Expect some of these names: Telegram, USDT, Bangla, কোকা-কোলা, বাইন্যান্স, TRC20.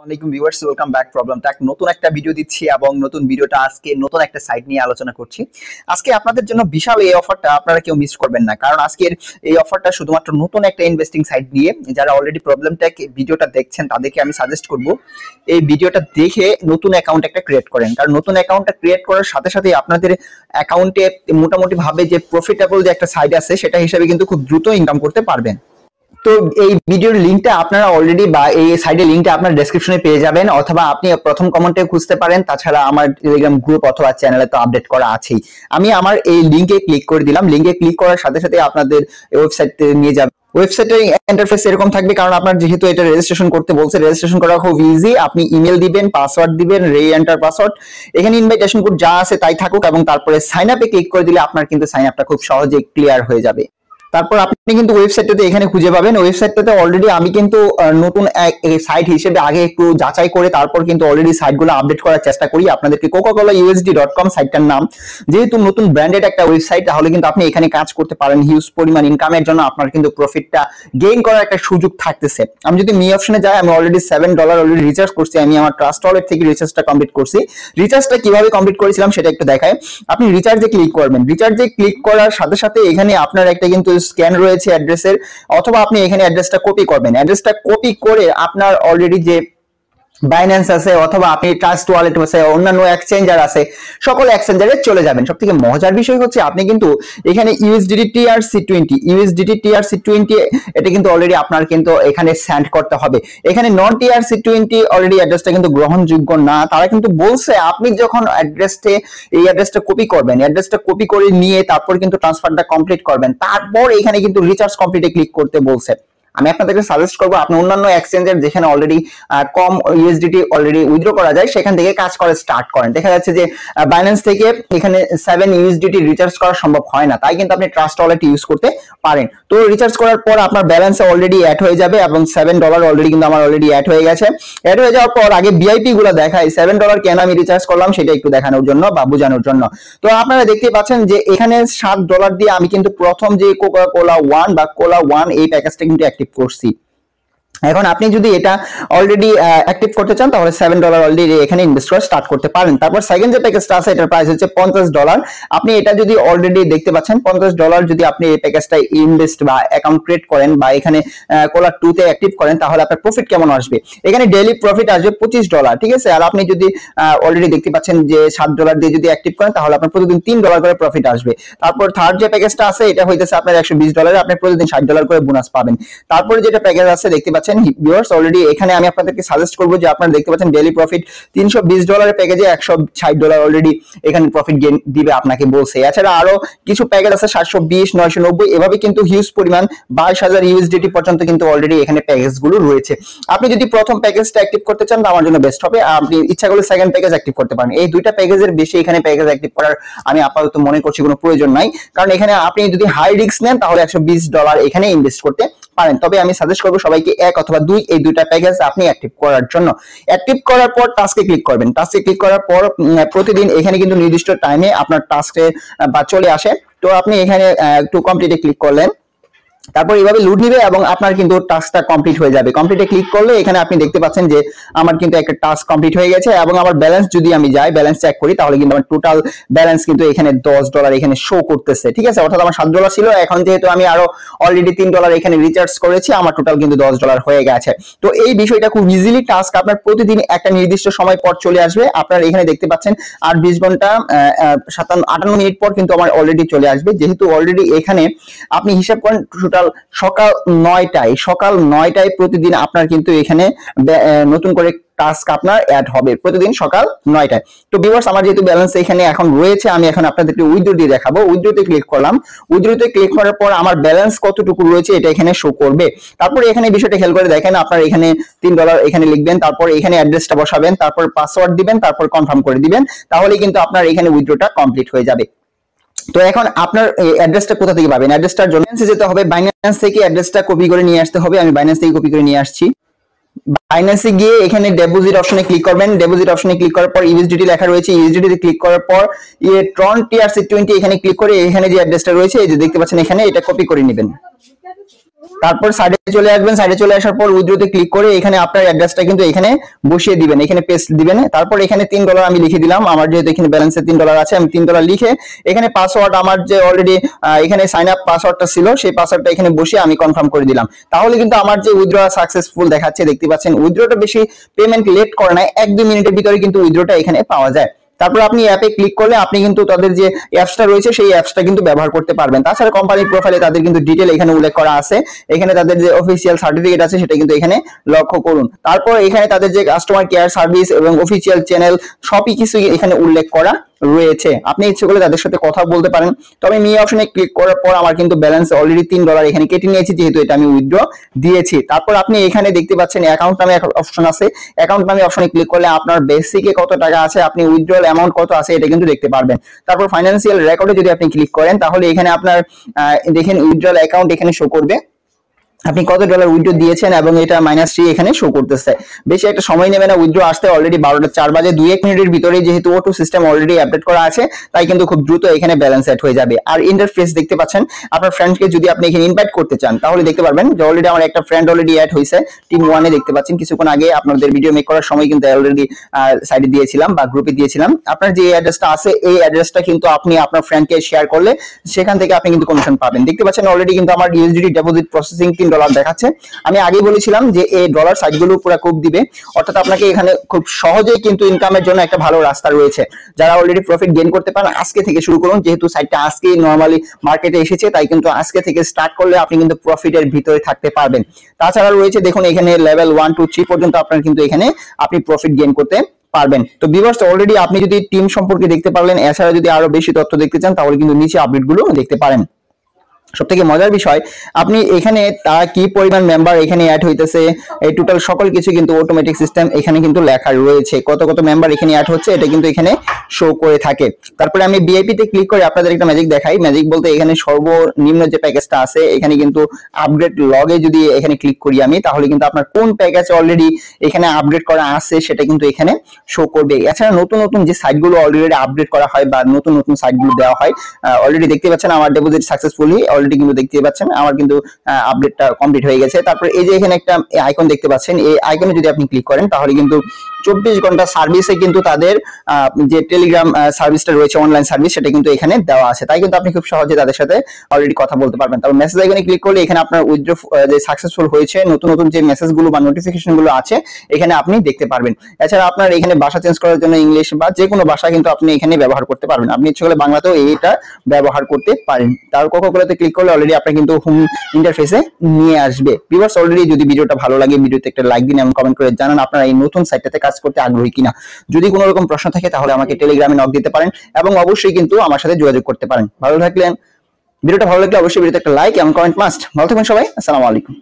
আসসালামু আলাইকুম viewers, welcome back problem take. নতুন একটা ভিডিও দিচ্ছি এবং নতুন ভিডিওটা আজকে নতুন একটা সাইট নিয়ে আলোচনা করছি। আজকে আপনাদের জন্য বিশাল এই অফারটা আপনারা কেউ মিস করবেন না, কারণ আজকের এই অফারটা শুধুমাত্র নতুন একটা ইনভেস্টিং সাইট নিয়ে যারা অলরেডি প্রবলেম টেক ভিডিওটা দেখছেন তাদেরকে আমি সাজেস্ট করব এই ভিডিওটা দেখে নতুন অ্যাকাউন্ট একটা ক্রিয়েট করেন, কারণ নতুন অ্যাকাউন্টটা ক্রিয়েট করার সাথে সাথে আপনাদের অ্যাকাউন্টে মোটামুটি ভাবে যে প্রফিটেবল যে একটা সাইট আছে সেটা হিসেবে কিন্তু খুব দ্রুত ইনকাম করতে পারবেন। তো এই ভিডিওর লিঙ্কটা আপনারা অলরেডি বা এই সাইডের লিঙ্কটা আপনারা ডেসক্রিপশনে পেয়ে যাবেন, অথবা আপনি প্রথম কমেন্টে খুঁজতে পারেন। তাছাড়া আমার টেলিগ্রাম গ্রুপ অথবা চ্যানেলে তো আপডেট করা আছেই। আমি আমার এই লিঙ্কে ক্লিক করে দিলাম, লিঙ্কে ক্লিক করার সাথে সাথে আপনাদের ওয়েবসাইটে নিয়ে যাবে। ওয়েবসাইটে ইন্টারফেস এরকম থাকবে, কারণ আপনার যেহেতু এটা রেজিস্ট্রেশন করতে বলছে, রেজিস্ট্রেশন করা খুব ইজি। আপনি ইমেল দিবেন, পাসওয়ার্ড দিবেন, রি-এন্টার পাসওয়ার্ড, এখানে ইনভাইটেশন কোড যা আছে তাই থাকুক, এবং তারপরে সাইন আপে ক্লিক করে দিলে আপনার কিন্তু সাইন আপটা খুব সহজে ক্লিয়ার হয়ে যাবে। তারপর আপনি কিন্তু ওয়েবসাইটটাতে এখানে খুঁজে পাবেন। ওয়েবসাইটটাতে অলরেডি আমি কিন্তু নতুন সাইট হিসেবে আগে একটু যাচাই করে তারপর কিন্তু অলরেডি সাইটগুলো আপডেট করার চেষ্টা করি। আপনাদেরকে কোকা-কোলা usdt.com সাইটটার নাম, যেহেতু নতুন ব্র্যান্ডেড একটা ওয়েবসাইট, তাহলে কিন্তু আপনি এখানে কাজ করতে পারেন। হিউজ পরিমাণ ইনকামের জন্য আপনার কিন্তু প্রফিটটা গেইন করার একটা সুযোগ থাকতেছে। আমি যদি মি অপশনে যাই, আমি অলরেডি $7 অলরেডি রিচার্জ করছি। আমি আমার ট্রাস্ট ওয়ালেট থেকে রিচার্জটা কমপ্লিট করছি। রিচার্জটা কিভাবে কমপ্লিট করেছিলাম সেটা একটু দেখায়। আপনি রিচার্জে ক্লিক করবেন, রিচার্জে ক্লিক করার সাথে সাথে এখানে আপনার একটা কিন্তু স্ক্যান রয়েছে অ্যাড্রেসের, অথবা আপনি এখানে অ্যাড্রেসটা কপি করবেন। অ্যাড্রেসটা কপি করে আপনার অলরেডি যে বাইন্যান্স আছে অথবা আপনি ট্রাস্ট ওয়ালেট আছে, অন্যান্য এক্সচেঞ্জার আছে, সকল এক্সচেঞ্জারে চলে যাবেন। সব থেকে মজার বিষয় হচ্ছে আপনি কিন্তু এখানে USDT TRC20 এটা কিন্তু অলরেডি আপনার কিন্তু এখানে সেন্ড করতে হবে। এখানে নন TRC20 অলরেডি অ্যাড্রেসটা কিন্তু গ্রহণযোগ্য না। তারা কিন্তু বলছে আপনি যখন এই অ্যাড্রেসটা কপি করবেন, অ্যাড্রেসটা কপি করে নিয়ে তারপর কিন্তু ট্রান্সফারটা কমপ্লিট করবেন, তারপর এখানে কিন্তু রিচার্জ কমপ্লিটে ক্লিক করতে বলছে। আমি আপনাদেরকে সাজেস্ট করবো আপনি অন্যান্য এক্সচেঞ্জের যেখানে অলরেডি কম ইউএসডিটি অলরেডি উইথড্র করা যায় সেখান থেকে কাজ করে স্টার্ট করেন। দেখা যাচ্ছে যে বাইন্যান্স থেকে এখানে $7 রিচার্জ করা সম্ভব হয় না, তাই কিন্তু আপনি ট্রাস্ট ওয়ালেট ইউজ করতে পারেন। তো রিচার্জ করার পর আপনার ব্যালেন্স অলরেডি অ্যাড হয়ে যাবে এবং $7 অলরেডি কিন্তু আমার অলরেডি অ্যাড হয়ে গেছে। অ্যাড হয়ে যাওয়ার পর আগে ভিআইপি গুলো দেখাই, $7 কেন আমি রিচার্জ করলাম সেটা একটু দেখানোর জন্য বা বোঝানোর জন্য। তো আপনারা দেখতে পাচ্ছেন যে এখানে $7 দিয়ে আমি কিন্তু প্রথম যে কোকা-কোলা 1 এই প্যাকেজটা কিন্তু করছি। এখন আপনি যদি এটা অলরেডি অ্যাক্টিভ করতে চান তাহলে $7 অলরেডি এখানে ইনভেস্ট করে স্টার্ট করতে পারেন। তারপর সেকেন্ড যে প্যাকেজটা আছে এটার প্রাইস হচ্ছে $50। আপনি এটা যদি অলরেডি দেখতে পাচ্ছেন $50 যদি আপনি এই প্যাকেজটা ইনভেস্ট বা অ্যাকাউন্ট ক্রিয়েট করেন বা এখানে কোলা 2 তে অ্যাক্টিভ করেন তাহলে আপনার প্রফিট কেমন আসবে, এখানে ডেইলি প্রফিট আসবে $25। ঠিক আছে, আর আপনি যদি অলরেডি দেখতে পাচ্ছেন যে $7 দিয়ে যদি অ্যাক্টিভ করেন তাহলে আপনার প্রতিদিন $3 করে প্রফিট আসবে। তারপর থার্ড যে প্যাকেজটা আছে এটা হইতেছে আপনার $120, আপনি প্রতিদিন $60 করে বোনাস পাবেন। তারপর যেটা প্যাকেজ আছে দেখতে পাচ্ছেন ভিউয়ার্স অলরেডি এখানে আমি আপনাদেরকে সাজেস্ট করব যে আপনারা দেখতে পাচ্ছেন ডেইলি প্রফিট $320 প্যাকেজে $160 অলরেডি এখানে প্রফিট গেইন দিবে আপনাকে বলছে। এছাড়া আরো কিছু প্যাকেজ আছে 720, 990, এভাবে কিন্তু হিউজ পরিমাণ 22000 ইউএসডিটি পর্যন্ত কিন্তু অলরেডি এখানে প্যাকেজগুলো রয়েছে। আপনি যদি প্রথম প্যাকেজটা অ্যাক্টিভ করতে চান আমার জন্য বেস্ট হবে, আপনি ইচ্ছা করলে সেকেন্ড প্যাকেজ অ্যাক্টিভ করতে পারেন। এই দুইটা প্যাকেজের বেশি এখানে প্যাকেজ অ্যাক্টিভ করার আমি আপাতত মনে করছি কোনো প্রয়োজন নাই, কারণ এখানে আপনি যদি হাই রিস্ক নেন তাহলে $120 এখানে ইনভেস্ট করতে পারেন। তবে আমি সাজেস্ট করব সবাইকে 1 অথবা 2 এই দুইটা প্যাকেজ আপনি অ্যাক্টিভ করার জন্য। অ্যাক্টিভ করার পর টাস্কে ক্লিক করবেন, টাস্কে ক্লিক করার পর প্রতিদিন এখানে কিন্তু নির্দিষ্ট টাইমে আপনার টাস্কে বা চলে আসে। তো আপনি এখানে একটু কমপ্লিটে ক্লিক করলেন, তারপর এইভাবে লোড নিবে এবং আপনার কিন্তু টাস্কটা কমপ্লিট হয়ে যাবে। কমপ্লিটে ক্লিক করলে এখানে আপনি দেখতে পাচ্ছেন যে আমার কিন্তু একটা টাস্ক কমপ্লিট হয়ে গেছে এবং আমার ব্যালেন্স যদি আমি যাই ব্যালেন্স চেক করি তাহলে কিন্তু আমার টোটাল ব্যালেন্স কিন্তু এখানে $10 এখানে শো করতেছে। ঠিক আছে, অর্থাৎ আমার $7 ছিল, এখন যেহেতু আমি আরো অলরেডি $3 এখানে রিচার্জ করেছি আমার টোটাল কিন্তু $10 হয়ে গেছে। তো এই বিষয়টা খুব ইজিলি, টাস্ক আপনার প্রতিদিন একটা নির্দিষ্ট সময় পর চলে আসবে। আপনার এখানে দেখতে পাচ্ছেন 8-20 ঘন্টা 58 মিনিট পর কিন্তু আমার অলরেডি চলে আসবে। যেহেতু অলরেডি এখানে আপনি হিসাব করেন সকাল 9টায় প্রতিদিন আপনার কিন্তু এখানে নতুন করে টাস্ক আপনার অ্যাড হবে প্রতিদিন সকাল 9টায়। তো ভিউয়ার্স আমার যেহেতু ব্যালেন্স এখানে এখন রয়েছে, আমি এখন আপনাদেরকে উইথড্র দিয়ে দেখাবো। উইথড্রতে ক্লিক করলাম, উইথড্রতে ক্লিক করার পর আমার ব্যালেন্স কতটুকু রয়েছে এটা এখানে শো করবে। তারপর এখানে বিষয়টা খেয়াল করে দেখেন, আপনার এখানে $3 এখানে লিখবেন, তারপর এখানে অ্যাড্রেসটা বসাবেন, তারপর পাসওয়ার্ড দিবেন, তারপর কনফার্ম করে দিবেন, তাহলে কিন্তু আপনার এখানে উইথড্রটা কমপ্লিট হয়ে যাবে। তো এখন আপনার অ্যাড্রেসটা কোথা থেকে পাবেন, অ্যাড্রেসটার জন্য যেতে হবে বাইন্যান্স থেকে অ্যাড্রেসটা কপি করে নিয়ে আসতে হবে। আমি বাইন্যান্স থেকে কপি করে নিয়ে আসছি। বাইন্যান্সে গিয়ে এখানে ডিপোজিট অপশনে ক্লিক করবেন, ডিপোজিট অপশনে ক্লিক করার পর ইউএসডিটি লেখা রয়েছে, ইউএসডিটি তে ক্লিক করার পর ট্রন TRC20 এখানে ক্লিক করে এখানে যে অ্যাড্রেসটা রয়েছে এই যে দেখতে পাচ্ছেন এখানে, এটা কপি করে নেবেন। তারপর সাইডে চলে আসবেন, সাইডে চলে আসার পর উইথড্রোতে ক্লিক করে এখানে আপনার অ্যাড্রেসটা কিন্তু এখানে বসিয়ে দিবেন, এখানে পেস্ট দিবেন। তারপর এখানে $3 আমি লিখে দিলাম, আমার যেহেতু এখানে ব্যালেন্সে $3 আছে, আমি $3 লিখে এখানে পাসওয়ার্ড আমার যে অলরেডি এখানে সাইন আপ পাসওয়ার্ডটা ছিল সেই পাসওয়ার্ডটা এখানে বসিয়ে আমি কনফার্ম করে দিলাম। তাহলে কিন্তু আমার যে উইথড্রো সাকসেসফুল দেখাচ্ছে, দেখতে পাচ্ছেন উইথড্রোটা বেশি পেমেন্ট লেট করে না, 1-2 মিনিটের ভিতরে কিন্তু উইথড্রোটা এখানে পাওয়া যায়। তারপর আপনি অ্যাপে ক্লিক করলে আপনি কিন্তু তাদের যে অ্যাপসটা রয়েছে সেই অ্যাপসটা কিন্তু ব্যবহার করতে পারবেন। তাছাড়া কোম্পানির প্রোফাইলে তাদের কিন্তু ডিটেল এখানে উল্লেখ করা আছে, এখানে তাদের যে অফিসিয়াল সার্টিফিকেট আছে সেটা কিন্তু এখানে লক্ষ্য করুন। তারপর এখানে তাদের যে কাস্টমার কেয়ার সার্ভিস এবং অফিসিয়াল চ্যানেল সবই কিছু এখানে উল্লেখ করা রয়েছে, আপনি ইচ্ছে করলে তাদের সাথে কথা বলতে পারেন। তো আমি মি অপশনে ক্লিক করার পর আমার কিন্তু ব্যালেন্স অলরেডি $3 এখানে কেটে নিয়েছি, যেহেতু এটা আমি উইথড্র দিয়েছি। তারপর আপনি এখানে দেখতে পাচ্ছেন অ্যাকাউন্ট নামে অপশন আছে, অ্যাকাউন্ট নামে অপশনে ক্লিক করলে আপনার বেসিকে কত টাকা আছে, আপনি উইথড্রল অ্যামাউন্ট কত আছে এটা কিন্তু দেখতে পারবেন। তারপর ফাইন্যান্সিয়াল রেকর্ডে যদি আপনি ক্লিক করেন তাহলে এখানে আপনার দেখেন উইথড্রল অ্যাকাউন্ট এখানে শো করবে, আপনি কত ডলার উইথড্র দিয়েছেন, এবং এটা -3 এখানে শো করতেছে। বেশি একটা সময় নেবে না উইথড্র আসতে, অলরেডি 12:04 বাজে, 2-1 মিনিটের ভিতরে যেহেতু ওটো সিস্টেম অলরেডি আপডেট করা আছে তাই কিন্তু খুব দ্রুত এখানে ব্যালেন্স অ্যাড হয়ে যাবে। আর ইন্টারফেস দেখতে পাচ্ছেন, আপনার ফ্রেন্ডকে যদি আপনি এখানে ইনভাইট করতে চান তাহলে দেখতে পারবেন যে অলরেডি আমার একটা ফ্রেন্ড অলরেডি অ্যাড হয়েছে টিম 1-এ, দেখতে পাচ্ছেন কিছুক্ষণ আগে আপনাদের ভিডিও মেক করার সময় কিন্তু অলরেডি সাইডে দিয়েছিলাম বা গ্রুপে দিয়েছিলাম। আপনার যে অ্যাড্রেসটা আছে এই অ্যাড্রেসটা কিন্তু আপনি আপনার ফ্রেন্ডকে শেয়ার করলে সেখান থেকে আপনি কিন্তু কমিশন পাবেন। দেখতে পাচ্ছেন অলরেডি কিন্তু আমার ইউএসডি ডিপোজিট প্রসেসিং $3 দেখাচ্ছে। আমি আগে বলেছিলাম যে এই ডলার সাইটগুলো পুরো কোপ দিবে, অর্থাৎ আপনাকে এখানে খুব সহজেই কিন্তু ইনকামের জন্য একটা ভালো রাস্তা রয়েছে। যারা অলরেডি প্রফিট গেইন করতে পারেন আজকে থেকে শুরু করুন, যেহেতু সাইটটা আজকে নরমালি মার্কেটে এসেছে তাই কিন্তু আজকে থেকে স্টার্ট করলে আপনি কিন্তু প্রফিটের ভিতরে থাকতে পারবেন। তাছাড়া রয়েছে দেখুন এখানে লেভেল 1, 2, 3 পর্যন্ত আপনার কিন্তু এখানে আপনি প্রফিট গেইন করতে পারবেন। তো ভিউয়ার্স অলরেডি আপনি যদি টিম সম্পর্কে দেখতে পারলেন, এছাড়া যদি আরো বেশি তথ্য দেখতে চান তাহলে কিন্তু নিচে আপডেটগুলো দেখতে পারেন। সব থেকে মজার বিষয় আপনি এখানে তারা কি পরিমাণ মেম্বার এখানে অ্যাড হইতেছে, এই টোটাল সকল কিছু কিন্তু অটোমেটিক সিস্টেম এখানে কিন্তু লেখা রয়েছে, কত কত মেম্বার এখানে অ্যাড হচ্ছে এটা কিন্তু এখানে শো করে থাকে। তারপরে আমি ভিআইপি তে ক্লিক করে আপনাদের একটা ম্যাজিক দেখাই। ম্যাজিক বলতে এখানে সর্বনিম্ন যে প্যাকেজটা আছে এখানে কিন্তু আপগ্রেড লগে যদি এখানে ক্লিক করি আমি, তাহলে কিন্তু আপনার কোন প্যাকেজ অলরেডি এখানে আপডেট করা আছে সেটা কিন্তু এখানে শো করবে। এছাড়া নতুন নতুন যে সাইটগুলো অলরেডি আপডেট করা হয় বা নতুন নতুন সাইটগুলো দেওয়া হয়, অলরেডি দেখতে পাচ্ছেন আমার ডিপোজিট সাকসেসফুলি অলরেডি কিন্তু দেখতে পাচ্ছেন আমার কিন্তু আপডেটটা কমপ্লিট হয়ে গেছে। তারপর এই যে এখানে একটা আইকন দেখতে পাচ্ছেন, এই আইকনে যদি আপনি ক্লিক করেন তাহলে কিন্তু 24 ঘন্টা সার্ভিসে কিন্তু তাদের যে টেলিগ্রাম সার্ভিসটা রয়েছে অনলাইন সার্ভিস সেটা কিন্তু এখানে দেওয়া আছে, তাই কিন্তু আপনি খুব সহজে তাদের সাথে অলরেডি কথা বলতে পারবেন। তারপর মেসেজ আইকনে ক্লিক করলে এখানে আপনার উইথড্র যে সাকসেসফুল হয়েছে নতুন নতুন যে মেসেজগুলো বা নোটিফিকেশনগুলো আছে এখানে আপনি দেখতে পারবেন। এছাড়া আপনার এখানে ভাষা চেঞ্জ করার জন্য ইংলিশ বা যে কোনো ভাষা কিন্তু আপনি এখানে ব্যবহার করতে পারবেন, আপনি ইচ্ছে করলে বাংলাতেও এইটা ব্যবহার করতে পারেন। তার কোকাকোলাতে ক্লিক করলে অলরেডি আপনার কিন্তু হোম ইন্টারফেসে নিয়ে আসবে। ভিউয়ার্স অলরেডি যদি ভিডিওটা ভালো লাগে ভিডিওতে একটা লাইক দিন এবং কমেন্ট করে জানান আপনারা এই নতুন সাইটটাতে কাজ করতে আগ্রহী কিনা। যদি কোনো রকম প্রশ্ন থাকে তাহলে আমাকে টেলিগ্রামে নক দিতে পারেন এবং অবশ্যই কিন্তু আমার সাথে যোগাযোগ করতে পারেন। ভালো থাকলেন, ভিডিওটা ভালো লাগলে অবশ্যই ভিডিওতে একটা লাইক এবং কমেন্ট মাস্ট। ভালো থাকবেন সবাই, আসসালামু আলাইকুম।